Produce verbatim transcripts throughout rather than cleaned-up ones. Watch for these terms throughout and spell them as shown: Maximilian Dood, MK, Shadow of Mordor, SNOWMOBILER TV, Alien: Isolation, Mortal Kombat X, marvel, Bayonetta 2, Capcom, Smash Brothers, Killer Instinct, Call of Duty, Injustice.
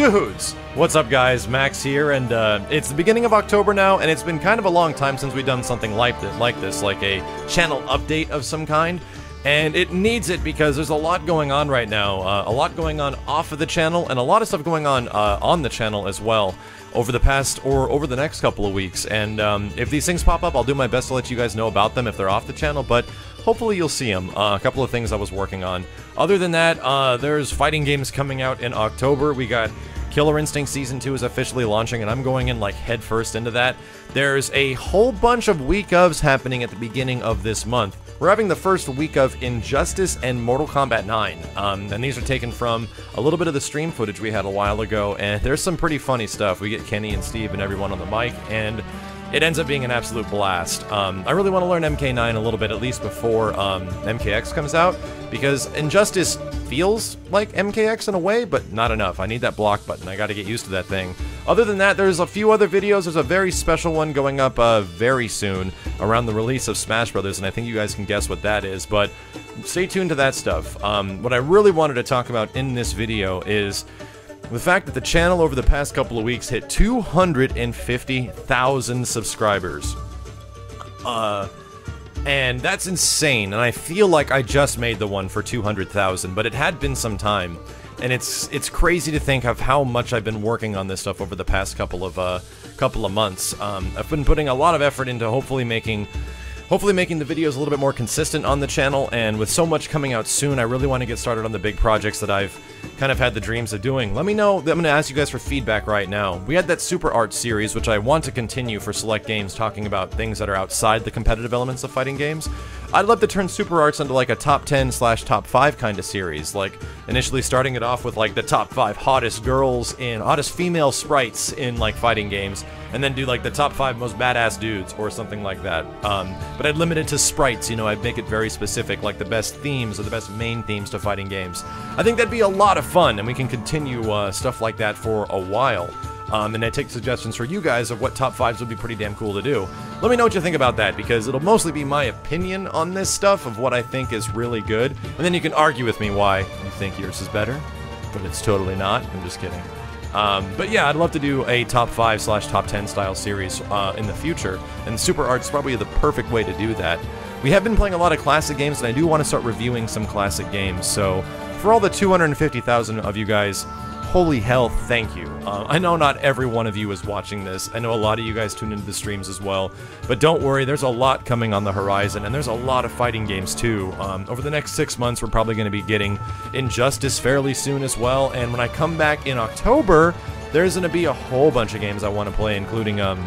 Dudes! What's up, guys? Max here, and uh, it's the beginning of October now, and it's been kind of a long time since we've done something like this, like this, like a channel update of some kind, and it needs it because there's a lot going on right now, uh, a lot going on off of the channel, and a lot of stuff going on uh, on the channel as well, over the past, or over the next couple of weeks, and um, if these things pop up, I'll do my best to let you guys know about them if they're off the channel, but hopefully you'll see them. Uh, a couple of things I was working on. Other than that, uh, there's fighting games coming out in October. We got Killer Instinct Season two is officially launching, and I'm going in like head first into that. There's a whole bunch of week ofs happening at the beginning of this month. We're having the first week of Injustice and Mortal Kombat nine, um, and these are taken from a little bit of the stream footage we had a while ago, and there's some pretty funny stuff. We get Kenny and Steve and everyone on the mic, and it ends up being an absolute blast. Um, I really want to learn M K nine a little bit, at least before um, M K X comes out, because Injustice feels like M K X in a way, but not enough. I need that block button. I gotta get used to that thing. Other than that, there's a few other videos. There's a very special one going up uh, very soon around the release of Smash Brothers, and I think you guys can guess what that is, but stay tuned to that stuff. Um, what I really wanted to talk about in this video is the fact that the channel over the past couple of weeks hit two hundred fifty thousand subscribers. Uh, and that's insane, and I feel like I just made the one for two hundred thousand, but it had been some time. And it's it's crazy to think of how much I've been working on this stuff over the past couple of, uh, couple of months. Um, I've been putting a lot of effort into hopefully making... Hopefully making the videos a little bit more consistent on the channel, and with so much coming out soon, I really want to get started on the big projects that I've kind of had the dreams of doing. Let me know, I'm going to ask you guys for feedback right now. We had that Super Art series, which I want to continue for select games, talking about things that are outside the competitive elements of fighting games. I'd love to turn Super Arts into like a top ten slash top five kind of series, like initially starting it off with like the top five hottest girls in, hottest female sprites in like fighting games, and then do like the top five most badass dudes or something like that. Um, but I'd limit it to sprites, you know, I'd make it very specific, like the best themes or the best main themes to fighting games. I think that'd be a lot of fun, and we can continue uh, stuff like that for a while. Um, and I take suggestions for you guys of what top fives would be pretty damn cool to do. Let me know what you think about that, because it'll mostly be my opinion on this stuff of what I think is really good, and then you can argue with me why you think yours is better, but it's totally not. I'm just kidding. Um, but yeah, I'd love to do a top five slash top ten style series uh, in the future, and Super Art's probably the perfect way to do that. We have been playing a lot of classic games, and I do want to start reviewing some classic games, so for all the two hundred fifty thousand of you guys, holy hell, thank you. Uh, I know not every one of you is watching this. I know a lot of you guys tune into the streams as well. But don't worry, there's a lot coming on the horizon, and there's a lot of fighting games too. Um, over the next six months, we're probably going to be getting Injustice fairly soon as well. And when I come back in October, there's going to be a whole bunch of games I want to play, including um,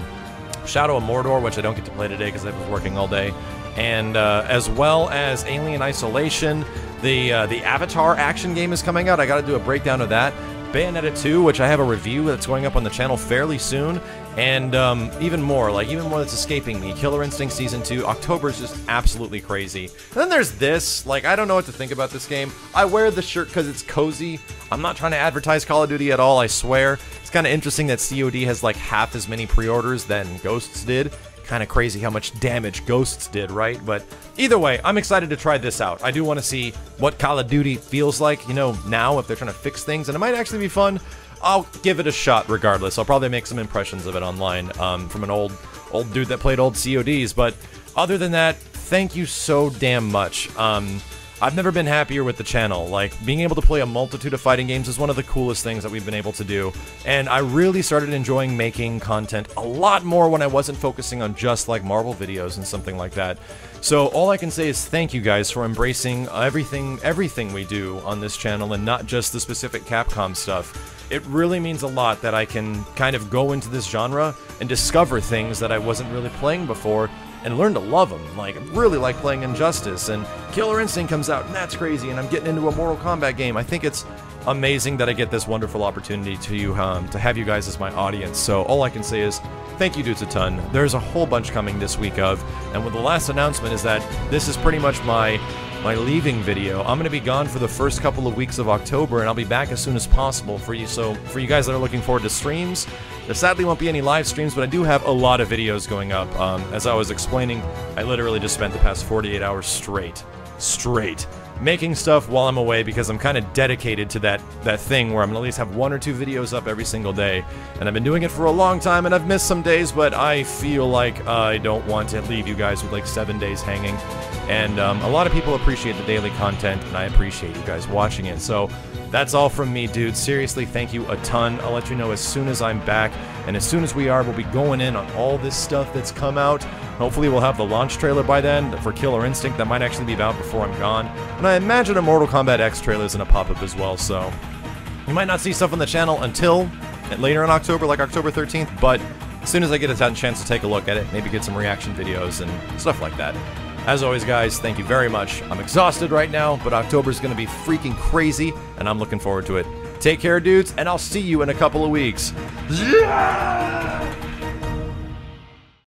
Shadow of Mordor, which I don't get to play today because I was working all day. And uh, as well as Alien: Isolation, the, uh, the Avatar action game is coming out. I got to do a breakdown of that. Bayonetta two, which I have a review that's going up on the channel fairly soon, and um, even more, like even more that's escaping me. Killer Instinct Season two, October's just absolutely crazy. And then there's this, like I don't know what to think about this game. I wear the shirt because it's cozy. I'm not trying to advertise Call of Duty at all, I swear. It's kind of interesting that C O D has like half as many pre-orders than Ghosts did. Kind of crazy how much damage Ghosts did, right? But either way, I'm excited to try this out. I do want to see what Call of Duty feels like, you know, now if they're trying to fix things, and it might actually be fun. I'll give it a shot regardless. I'll probably make some impressions of it online um, from an old old dude that played old C O Ds, but other than that, thank you so damn much. Um, I've never been happier with the channel. Like, being able to play a multitude of fighting games is one of the coolest things that we've been able to do, and I really started enjoying making content a lot more when I wasn't focusing on just like Marvel videos and something like that. So all I can say is thank you guys for embracing everything everything we do on this channel, and not just the specific Capcom stuff. It really means a lot that I can kind of go into this genre and discover things that I wasn't really playing before, and learn to love them. Like, I really like playing Injustice, and Killer Instinct comes out, and that's crazy, and I'm getting into a Mortal Kombat game. I think it's amazing that I get this wonderful opportunity to um, to have you guys as my audience, so all I can say is thank you dudes a ton. There's a whole bunch coming this week of, and with the last announcement is that this is pretty much my my leaving video. I'm gonna be gone for the first couple of weeks of October, and I'll be back as soon as possible for you. So for you guys that are looking forward to streams, there sadly won't be any live streams, but I do have a lot of videos going up. Um, as I was explaining, I literally just spent the past forty-eight hours straight, straight making stuff while I'm away, because I'm kind of dedicated to that, that thing where I'm gonna at least have one or two videos up every single day. And I've been doing it for a long time, and I've missed some days, but I feel like I don't want to leave you guys with like seven days hanging. And um, a lot of people appreciate the daily content, and I appreciate you guys watching it. So that's all from me, dude. Seriously, thank you a ton. I'll let you know as soon as I'm back, and as soon as we are, we'll be going in on all this stuff that's come out. Hopefully we'll have the launch trailer by then for Killer Instinct. That might actually be out before I'm gone. And I imagine a Mortal Kombat X trailer is going to pop up as well, so you might not see stuff on the channel until later in October, like October thirteenth, but as soon as I get a chance to take a look at it, maybe get some reaction videos and stuff like that. As always, guys, thank you very much. I'm exhausted right now, but October's going to be freaking crazy, and I'm looking forward to it. Take care, dudes, and I'll see you in a couple of weeks. Yeah!